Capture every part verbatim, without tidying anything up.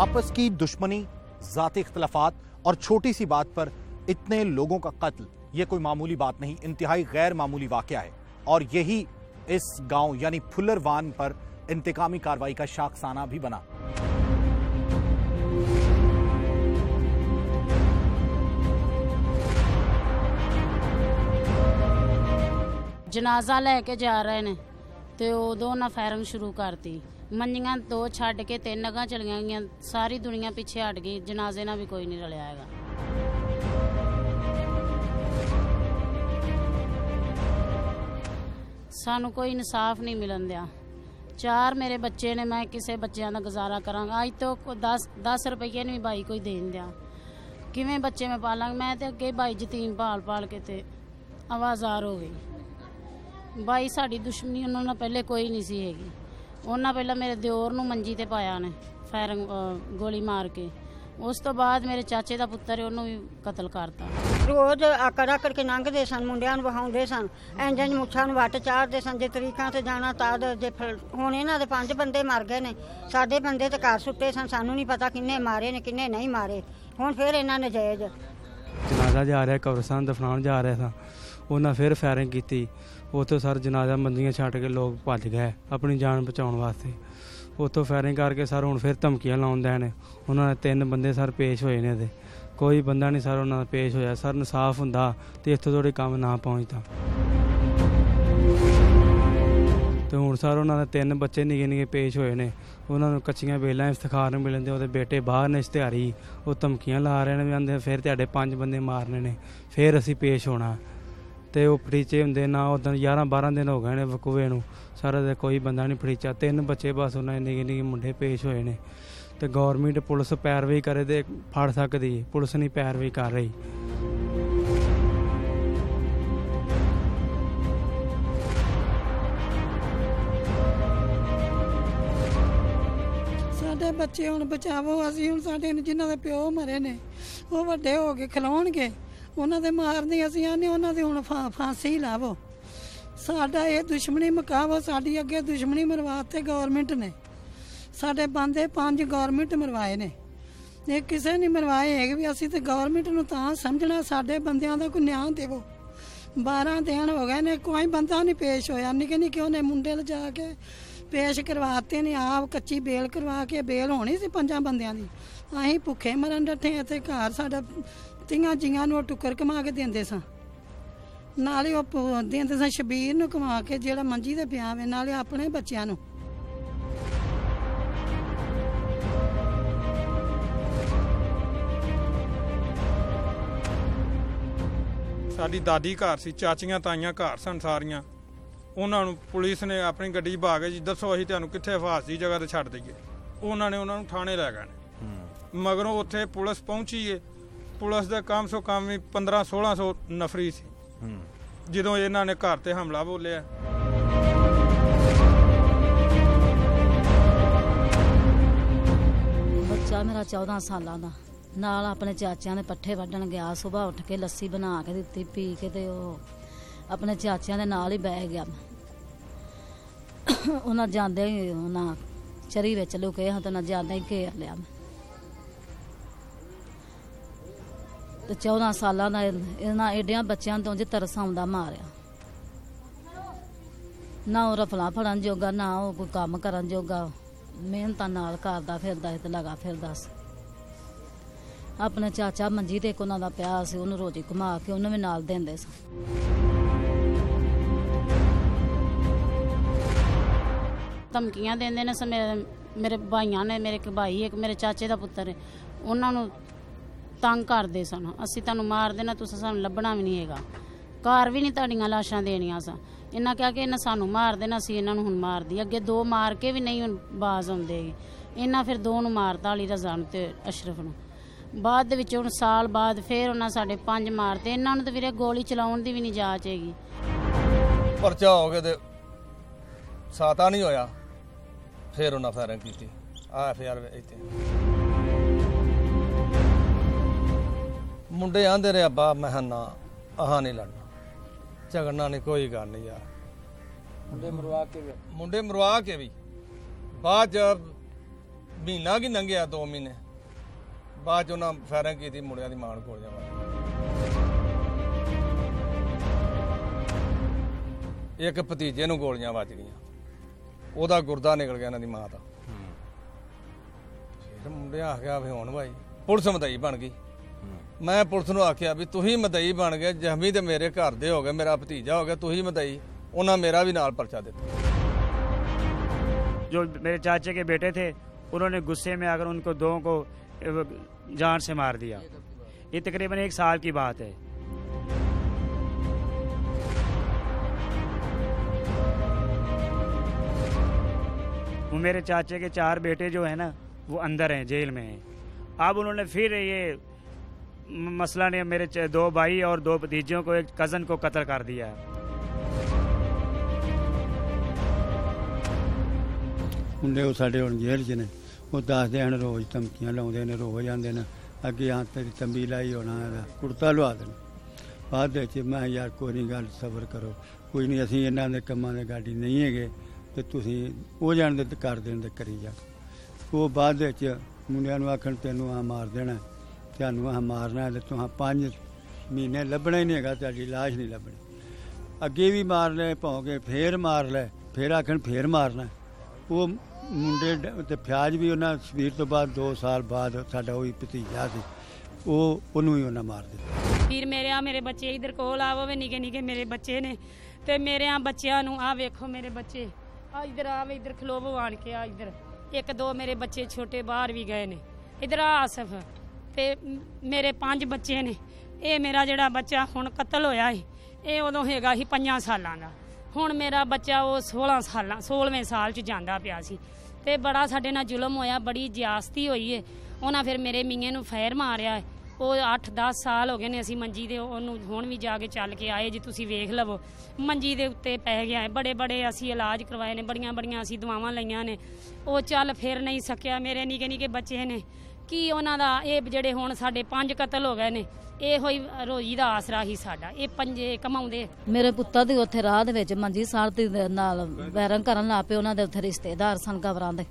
आपस की दुश्मनी, जाती इख्तलाफात और छोटी सी बात पर इतने लोगों का कत्ल, ये कोई मामूली बात नहीं, इंतहाई गैर मामूली वाक़या है। और यही इस गांव यानी फुलरवान पर इंतकामी कार्रवाई का शाखसाना भी बना। जनाजा लेके जा रहे ने तो दो ना फायरिंग शुरू करती, मंजियां दो छड़ के तीन अगह चलिया गई, सारी दुनिया पीछे हट गई, जनाजे ना भी कोई नहीं रलिया हैगा। सानू कोई इंसाफ नहीं मिलन दिया। चार मेरे बच्चे ने, मैं किसे बच्चों का गुजारा करांगा? अज तो दस दस रुपये नहीं भाई कोई देन दिया, किवें बच्चे मैं पालांगा? मैं तो अगे भाई जतीम पाल पाल के ते आवाजार हो गई। भाई साड़ी दुश्मनी उन्होंने पहले कोई नहीं सी हैगी। उन्होंने पहले मेरे दिओर नूं मंजी ते पाया ने फायरिंग गोली मार के, उस तो बाद मेरे चाचे का पुत्र है उन्होंने भी कतल करता। रोज आकड़ आकड़ के लंघते सन, मुंडियां वहांदे सन, इंज इंज मुछां वट चाढ़ते सन। जे तरीकां ते जाना ताद जे हुण इन्हां दे पंज बंदे मर गए ने, साडे बंदे ते घर सुट्टे सन, सानू नहीं पता किन्ने मारे ने किन्ने नहीं मारे। हुण फिर इन्हां ने जायज जनाजा जा रहा कब्रस्तान दफनाउण जा रहा था, उन्होंने फिर फायरिंग की। उतो सर जनाजा मंदियां छड्ड के लोग भज गए अपनी जान बचाने वास्ते। उतो फायरिंग करके सर हुण फिर धमकियां लाउंदे ने। उन्होंने तीन बंदे सर पेश होए ने ते कोई बंदा नहीं सर उन्होंने पेश होया। सर इंसाफ हुंदा तो इत्थों थोड़ी काम ना पहुँचता। तो हुण सर उन्होंने तीन बच्चे निगे निगे पेश होए ने, उन्होंने कच्चियां बेलां इफ्तिखार नहीं मिलन दे। उहदे बेटे बाहर ने इश्तिहारी, वो धमकियां ला रहे ने, आंदे फिर तुहाडे पंज बंदे मारने ने, फिर असीं पेश होना। तो वो फड़ीचे हुंदे ना। उदन ग्यारह बारह दिन हो गए ने वकूए नूं, सर कोई बंदा नहीं फड़ीचा। तीन बच्चे बस उन्होंने निगे निगे मुंडे पेश होए ने। तो गौरमेंट पुलिस पैरवी करे तो फड़ सकती, पुलिस नहीं पैरवी कर रही। साढ़े बच्चे हुण बचावो, असीं हुण साढ़े जिन्हां दे प्यो मरे ने वो वड्डे हो के खिलाउणगे, उन्हां दे मारने असीं आने उन्हां दे हुण फांसी लावो। साडा ये दुश्मनी मुकावो, साडी अगे दुश्मनी मरवाते गौरमेंट ने। साढ़े बंदे पांच गौरमेंट मरवाए ने, ये किसी नहीं मरवाए है भी। असी तो गौरमेंट नूं तां समझना, साढ़े बंदियां दा कोई न्याय देवो। बारह दिन हो गए ने कोई बंदा नहीं पेश होया। निके निके उन्हें मुंडे लजा के पेश करवाते ने, आप कच्ची बेल करवा के, बेल होनी सी पंजां बंदियां दी। असीं भुखे मरन डटे ते घर साढ़ा तियां जियां नूं टुक्कर कमा के देंदे सां, नाले ओह देंदे सां शबीर नूं कमा के जिहड़ा मंजी ते पिया वे, नाले अपने बच्चियां नूं। साड़ी दादी घर सी, चाचियां ताइयां घर सन सारियां, उन्होंने पुलिस ने अपनी गड्डी पा के जी दसो असीं तुहानूं कित्थे हिफाजत दी जगह ते छड्ड दईए। उन्होंने उन्होंने थाणे लै गए ने। मगरों उत्थे पुलिस पहुंची है, पुलिस दा कम सो कम भी पंद्रह सोलह सौ नफरी सी जदों इन्हां ने घर ते हमला बोलिया। बच्चा मेरा चौदह सालां दा नाल अपने चाचियां दे पट्ठे वड्ढन गया, सुबह उठ के लस्सी बना के दित्ती पी के ते ओह अपने चाचियां दे नाल ही बह गया। उन्हां जांदे ही उन्हां चरी विच लुके हां, ते उन्हां जांदे ही घेर लिया। ते चौदह सालां दा इन्हां एड्यां बच्चियां तो जे तरस आउंदा मारिया, ना ओह रफलां फड़न जोगा, ना ओह कोई कम्म करन जोगा। मेहनतां नाल करदा फिरदा ते लगा फिरदा। अपना चाचा मंजी ते कोना दा पिया सी, उन्होंने रोटी घुमा के उन्होंने भी नाल देंदे सी। धमकियां देंदे ने से मेरे मेरे भाइयां ने, मेरे एक भाई एक मेरे चाचे दा पुत्तर है, उन्होंने तंग करदे सन। असीं तुहानू मार देना, तुसीं सानू लभना भी नहीं हैगा, घर भी नहीं तुहाडीआं लाशां देणियां सा। इन्हां कहा कि इन्हां सानू मार देना, असीं इन्हां नूं हुण मार दी। अगे दो मार के भी नहीं हुण बाज आउंदे, इन्हां फिर दो नूं मारता, अली रज़ा नूं ते अशरफ नूं। बाद दे विच हुण साल बाद फिर उन्हां साढ़े पंज मारते। इन्हां नूं ते वीरे गोली चलाउण दी वी नहीं जाच हैगी। परचा हो गया ते साता नहीं होया, फिर उन्हां फायरिंग कीती। आ फिर इत्थे मुंडे आंदे रहे अब्बा, मैं ना आह नहीं लड़ना झगड़ना नहीं, कोई गल नहीं यार। मुंडे मरवा के भी मुंडे मरवा के भी बाद जब महीना की लंघिया दो महीने बाद फायरिंग की मुंडिया की मां को एक भतीजे नूं गोलियां वज गईयां ओहदा गुर्दा निकल गया इन्हां दी मां दा फिर मुंडिया आखिया भी हुण भाई पुलिस मदई बन गई। मैं पुलिस नूं आखिया भी तुसीं मदई बन गए जहमी ते मेरे घर दे हो गए मेरा भतीजा हो गया तुसीं मदई उन्हां मेरा भी नाल परचा दित्ता। जो मेरे चाचे के बेटे थे उन्होंने गुस्से में आकर उनको दो को जान से मार दिया। ये तकरीबन एक साल की बात है। वो मेरे चाचे के चार बेटे जो है ना वो अंदर हैं जेल में हैं। अब उन्होंने फिर ये मसला ने मेरे दो भाई और दो भतीजों को एक कज़न को कत्ल कर दिया। मुंडे वो साढ़े हम जेल च ने वो दसते हैं रोज़ धमकियां लाते हैं रोज़ आते हैं अगे हाँ तेरी तंबी लाई होना कुर्ता लवा देना बाद मैं यार कोई नहीं गल सबर करो कोई नहीं असी इन्हों के कमां के गाड़ी नहीं है गए तो तुसी वो जान दे कर देन दे करी जा वो बाद मुंडिया आखन तेनों अह मार देना तैनू अह मारना है तो तुहां पाँच महीने लभना ही नहीं है तेरी लाश नहीं लभनी अगे भी मारने भौंके फिर मार लै फिर आखन फिर मारना वो मुंडे फ्याज भी उन्हें शबीर तो बाद दो साल बाद साडा ओही भतीजा सी वो उन्हूं भी उन्हें मार दित्ता। फिर मेरे आ मेरे बच्चे इधर कोल आवे निके निके मेरे बच्चे ने ते मेरे आ बच्चों नूं आ वेखो मेरे बच्चे आ इधर आवे इधर खलोवो आन के आ इधर एक दो मेरे बच्चे छोटे बाहर भी गए ने इधर आसफ ते मेरे पांच बच्चे ने। ये मेरा जिहड़ा बच्चा हुण कत्ल होया है ये उदों हैगा ही पंजां सालां दा हुण मेरा बच्चा वो सोलह साल सोलहवें साल च जांदा पिया सी ते बड़ा साडे नाल जुल्म होया बड़ी ज्यादती होई है। उन्हां फिर मेरे मियां नूं फायर मारिया है वो अठ दस साल हो गए ने असीं मंजी दे ओनूं हुण भी जाके चल के आए जी तुसीं वेख लवो मंजी दे उत्ते पै गया है बड़े बड़े असीं इलाज करवाए ने बड़ियां बड़ियां असीं दवावां लईयां ने वो चल फिर नहीं सकिया। मेरे निके निके बच्चे ने कि उन्हां दा इह जिहड़े हुण साडे पंज कतल हो गए ने ਇਹ ਹੋਈ ਰੋਜੀ ਦਾ ਆਸਰਾ ਹੀ ਸਾਡਾ ਇਹ ਪੰਜੇ ਕਮਾਉਂਦੇ। ਮੇਰੇ ਪੁੱਤਾਂ ਦੀ ਉੱਥੇ ਰਾਹ ਦੇ ਵਿੱਚ ਮੰਜੀ ਸਾਲ ਦੇ ਨਾਲ ਵੈਰਾਂ ਕਰਨ ਲੱਗ ਪਏ ਉਹਨਾਂ ਦੇ ਉੱਥੇ ਰਿਸ਼ਤੇਦਾਰ ਸਨ ਗਵਰਾਂ ਦੇ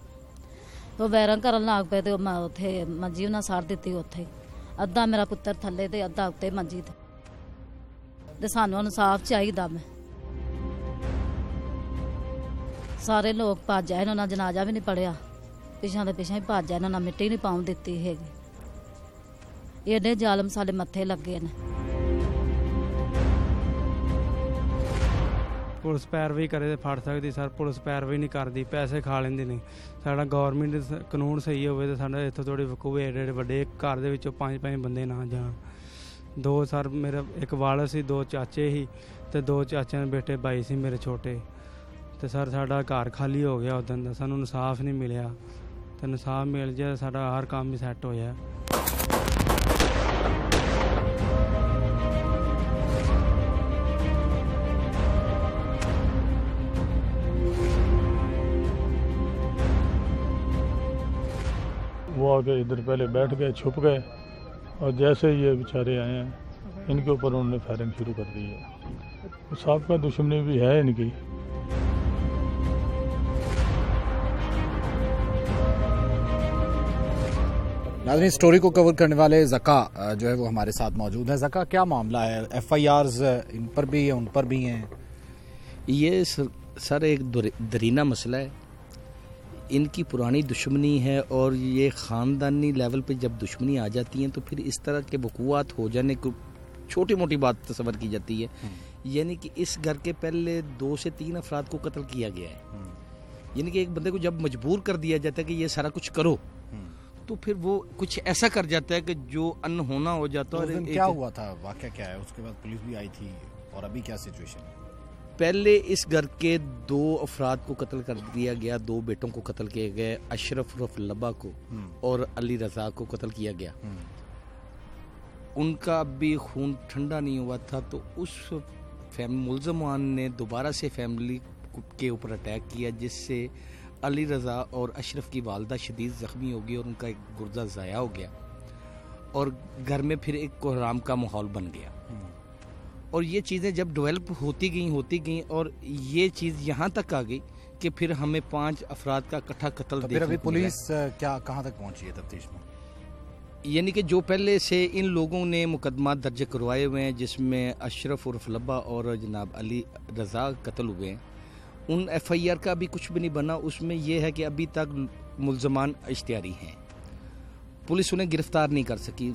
ਉਹ ਵੈਰਾਂ ਕਰਨ ਲੱਗ ਪਏ ਤੇ ਉੱਥੇ ਮੰਜੀ ਉਹਨਾਂ ਸਾੜ ਦਿੱਤੀ ਉੱਥੇ ਅੱਧਾ ਮੇਰਾ ਪੁੱਤਰ ਥੱਲੇ ਤੇ ਅੱਧਾ ਉੱਤੇ ਮੰਜੀ ਤੇ ਤੇ ਸਾਨੂੰ ਇਨਸਾਫ ਚਾਹੀਦਾ। ਮੈਂ ਸਾਰੇ ਲੋਕ ਭੱਜ ਆਏ ਉਹਨਾਂ ਜਨਾਜ਼ਾ ਵੀ ਨਹੀਂ ਪੜਿਆ ਪਿਛਾਂ ਦੇ ਪਿਛਾਂ ਹੀ ਭੱਜ ਆਏ ਉਹਨਾਂ ਮਿੱਟੀ ਨਹੀਂ ਪਾਉਣ ਦਿੱਤੀ ਹੈਗੀ। एडे जालम साडे मत्थे लगे ने पुलिस पैरवी करे तो फड़ सकती सर पुलिस पैरवी नहीं करती पैसे खा लेंदी नहीं साडा गौरमेंट कानून सही होवे ते साडा इत्थों थोड़ी वकूवे एडे एडे वड्डे घर दे विचों पांच पांच बंदे ना जाण। दो सर मेरा एक वालस सी दो चाचे ही ते दो चाचे दे बेटे भाई सी मेरे छोटे ते सर साडा घर खाली हो गया उदन दा सानूं इंसाफ नहीं मिलिया ते इंसाफ मिल जाए साडा हर काम ही सैट होया। वो आके इधर पहले बैठ गए छुप गए और जैसे ही ये बेचारे आए हैं इनके ऊपर उन्होंने फायरिंग शुरू कर दी है। तो साहब का दुश्मनी भी है इनकी। नाज़रीन स्टोरी को कवर करने वाले ज़का जो है वो हमारे साथ मौजूद है। ज़का क्या मामला है? एफ आई आर्स इन पर भी है उन पर भी हैं। ये सर एक दरीना मसला है। इनकी पुरानी दुश्मनी है और ये ख़ानदानी लेवल पे जब दुश्मनी आ जाती है तो फिर इस तरह के वक़ूआत हो जाने को छोटी मोटी बात तस्वर की जाती है। यानी कि इस घर के पहले दो से तीन अफराद को कत्ल किया गया है। यानी कि एक बंदे को जब मजबूर कर दिया जाता है कि ये सारा कुछ करो तो फिर वो कुछ ऐसा कर जाता है कि जो अनहोना हो जाता है। तो क्या हुआ था, वाक़या क्या है, उसके बाद पुलिस भी आई थी और अभी क्या सिचुएशन है? पहले इस घर के दो अफराद को कत्ल कर दिया गया, दो बेटों को कत्ल किया गया, अशरफ रफ लबा को और अली रज़ा को कत्ल किया गया। उनका भी खून ठंडा नहीं हुआ था तो उस मुलजमान ने दोबारा से फैमिली के ऊपर अटैक किया जिससे अली रज़ा और अशरफ की वालदा शदीद ज़ख्मी हो गई और उनका एक गुर्दा ज़ाया हो गया और घर में फिर एक कोहराम का माहौल बन गया। और ये चीज़ें जब डेवलप होती गई होती गई और ये चीज़ यहाँ तक आ गई कि फिर हमें पांच अफराद का इकट्ठा कत्ल। तो फिर अभी पुलिस क्या कहाँ तक पहुँची है तफ्तीश में? यानी कि जो पहले से इन लोगों ने मुकदमा दर्ज करवाए हुए हैं जिसमें अशरफ उर्फ लब्बा और जनाब अली रज़ा कत्ल हुए हैं, उन एफ आई आर का अभी कुछ भी नहीं बना। उसमें यह है कि अभी तक मुलजमान इश्तियारी हैं, पुलिस उन्हें गिरफ्तार नहीं कर सकी।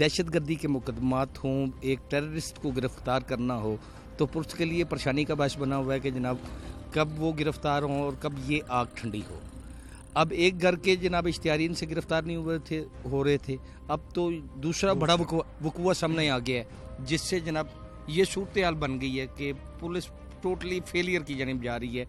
दहशतगर्दी के मुकदमात हों, एक टेररिस्ट को गिरफ्तार करना हो तो पुलिस के लिए परेशानी का बायस बना हुआ है कि जनाब कब वो गिरफ्तार हों और कब ये आग ठंडी हो। अब एक घर के जनाब इश्तियारीन से गिरफ्तार नहीं हुए थे हो रहे थे, अब तो दूसरा बड़ा वकूआ सामने आ गया है जिससे जनाब ये सूरत हाल बन गई है कि पुलिस टोटली फेलियर की जानिब जा रही है।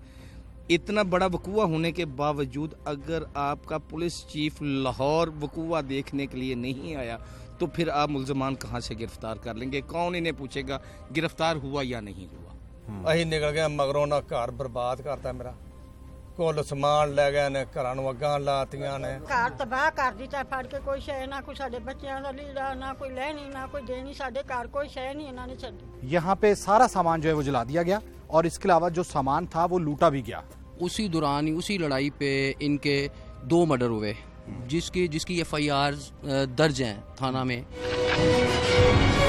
इतना बड़ा वकूआ होने के बावजूद अगर आपका पुलिस चीफ लाहौर वकूआ देखने के लिए नहीं आया तो फिर आप मुलजमान कहाँ से गिरफ्तार कर लेंगे? कौन इन्हें पूछेगा गिरफ्तार हुआ या नहीं हुआ? अही निकल गया मगरों ना घर बर्बाद करता मेरा, कोल समान लै गए ने, घर अग्गां लातियां ने, घर तबाह कर दिता। फड़ के कोई शह ना, कोई साडे बच्चों का लीड़ा ना, कोई लैनी ना कोई देनी, साडे घर कोई शह नहीं इन्होंने छड्डी। यहाँ पे सारा सामान जो है वो जला दिया गया और इसके अलावा जो सामान था वो लूटा भी गया। उसी दौरान ही उसी लड़ाई पे इनके दो मर्डर हुए जिसकी जिसकी एफ आई आर दर्ज हैं थाना में।